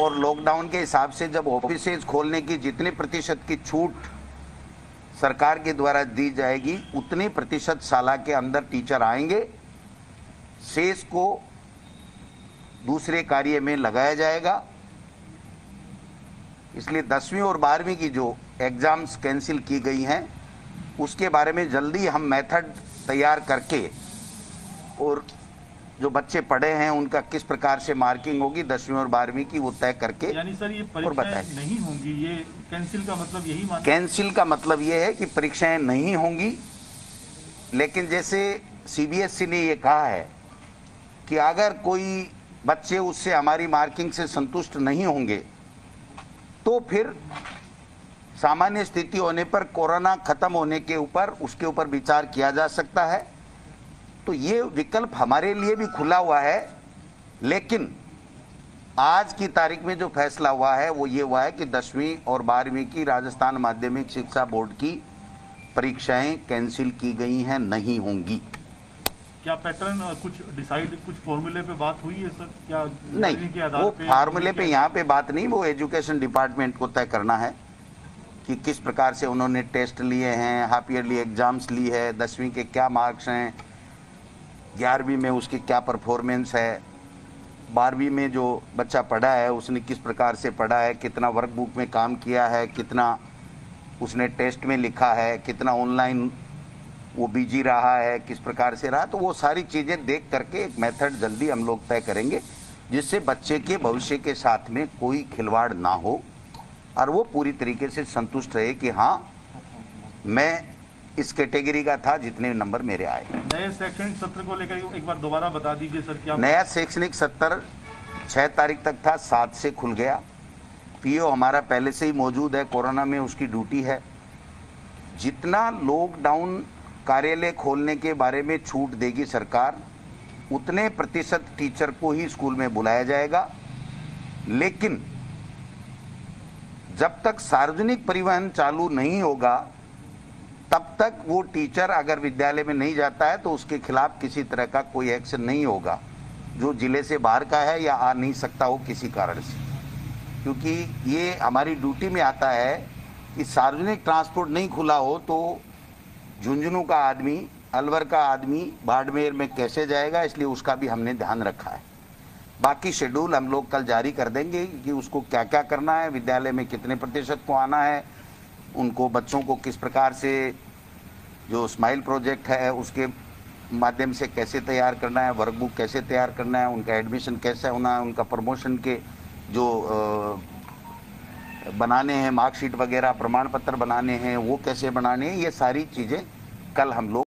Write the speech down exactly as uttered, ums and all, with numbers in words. और लॉकडाउन के हिसाब से जब ऑफिसेज खोलने की जितने प्रतिशत की छूट सरकार के द्वारा दी जाएगी उतने प्रतिशत शाला के अंदर टीचर आएंगे, शेष को दूसरे कार्य में लगाया जाएगा। इसलिए दसवीं और बारहवीं की जो एग्ज़ाम्स कैंसिल की गई हैं उसके बारे में जल्दी हम मेथड तैयार करके और जो बच्चे पढ़े हैं उनका किस प्रकार से मार्किंग होगी दसवीं और बारहवीं की वो तय करके, यानी सर ये परीक्षाएं नहीं होंगी, ये कैंसिल का मतलब यही माना? कैंसिल का मतलब ये है कि परीक्षाएं नहीं होंगी, लेकिन जैसे सीबीएसई ने ये कहा है कि अगर कोई बच्चे उससे हमारी मार्किंग से संतुष्ट नहीं होंगे तो फिर सामान्य स्थिति होने पर कोरोना खत्म होने के ऊपर उसके ऊपर विचार किया जा सकता है। तो ये विकल्प हमारे लिए भी खुला हुआ है, लेकिन आज की तारीख में जो फैसला हुआ है वो ये हुआ है कि दसवीं और बारहवीं की राजस्थान माध्यमिक शिक्षा बोर्ड की परीक्षाएं कैंसिल की गई हैं, नहीं होंगी। क्या पैटर्न कुछ डिसाइड कुछ फॉर्मूले पे बात हुई है सर? क्या नहीं के वो फार्मूले पे यहाँ पे बात नहीं, वो एजुकेशन डिपार्टमेंट को तय करना है कि किस प्रकार से उन्होंने टेस्ट लिए हैं, हाफ ईयरली एग्जाम्स ली है, दसवीं के क्या मार्क्स हैं, ग्यारहवीं में उसकी क्या परफॉर्मेंस है, बारहवीं में जो बच्चा पढ़ा है उसने किस प्रकार से पढ़ा है, कितना वर्कबुक में काम किया है, कितना उसने टेस्ट में लिखा है, कितना ऑनलाइन वो बिजी रहा है, किस प्रकार से रहा। तो वो सारी चीज़ें देख करके एक मेथड जल्दी हम लोग तय करेंगे जिससे बच्चे के भविष्य के साथ में कोई खिलवाड़ ना हो और वो पूरी तरीके से संतुष्ट रहे कि हाँ मैं इस कैटेगरी का था जितने नंबर मेरे आए। नए शैक्षणिक सत्र को लेकर एक बार दोबारा बता दीजिए सर, क्या नया शैक्षणिक सत्र छः तारीख तक था, सात से खुल गया। पीओ हमारा पहले से ही मौजूद है, कोरोना में उसकी ड्यूटी है। जितना लॉकडाउन कार्यालय खोलने के बारे में छूट देगी सरकार उतने प्रतिशत टीचर को ही स्कूल में बुलाया जाएगा, लेकिन जब तक सार्वजनिक परिवहन चालू नहीं होगा तब तक वो टीचर अगर विद्यालय में नहीं जाता है तो उसके खिलाफ किसी तरह का कोई एक्शन नहीं होगा जो जिले से बाहर का है या आ नहीं सकता हो किसी कारण से, क्योंकि ये हमारी ड्यूटी में आता है कि सार्वजनिक ट्रांसपोर्ट नहीं खुला हो तो झुंझुनू का आदमी, अलवर का आदमी बाड़मेर में कैसे जाएगा, इसलिए उसका भी हमने ध्यान रखा है। बाकी शेड्यूल हम लोग कल जारी कर देंगे कि उसको क्या क्या करना है, विद्यालय में कितने प्रतिशत को आना है, उनको बच्चों को किस प्रकार से जो स्माइल प्रोजेक्ट है उसके माध्यम से कैसे तैयार करना है, वर्कबुक कैसे तैयार करना है, उनका एडमिशन कैसे होना है, उनका प्रमोशन के जो बनाने हैं, मार्कशीट वगैरह प्रमाण पत्र बनाने हैं वो कैसे बनाने हैं, ये सारी चीज़ें कल हम लोग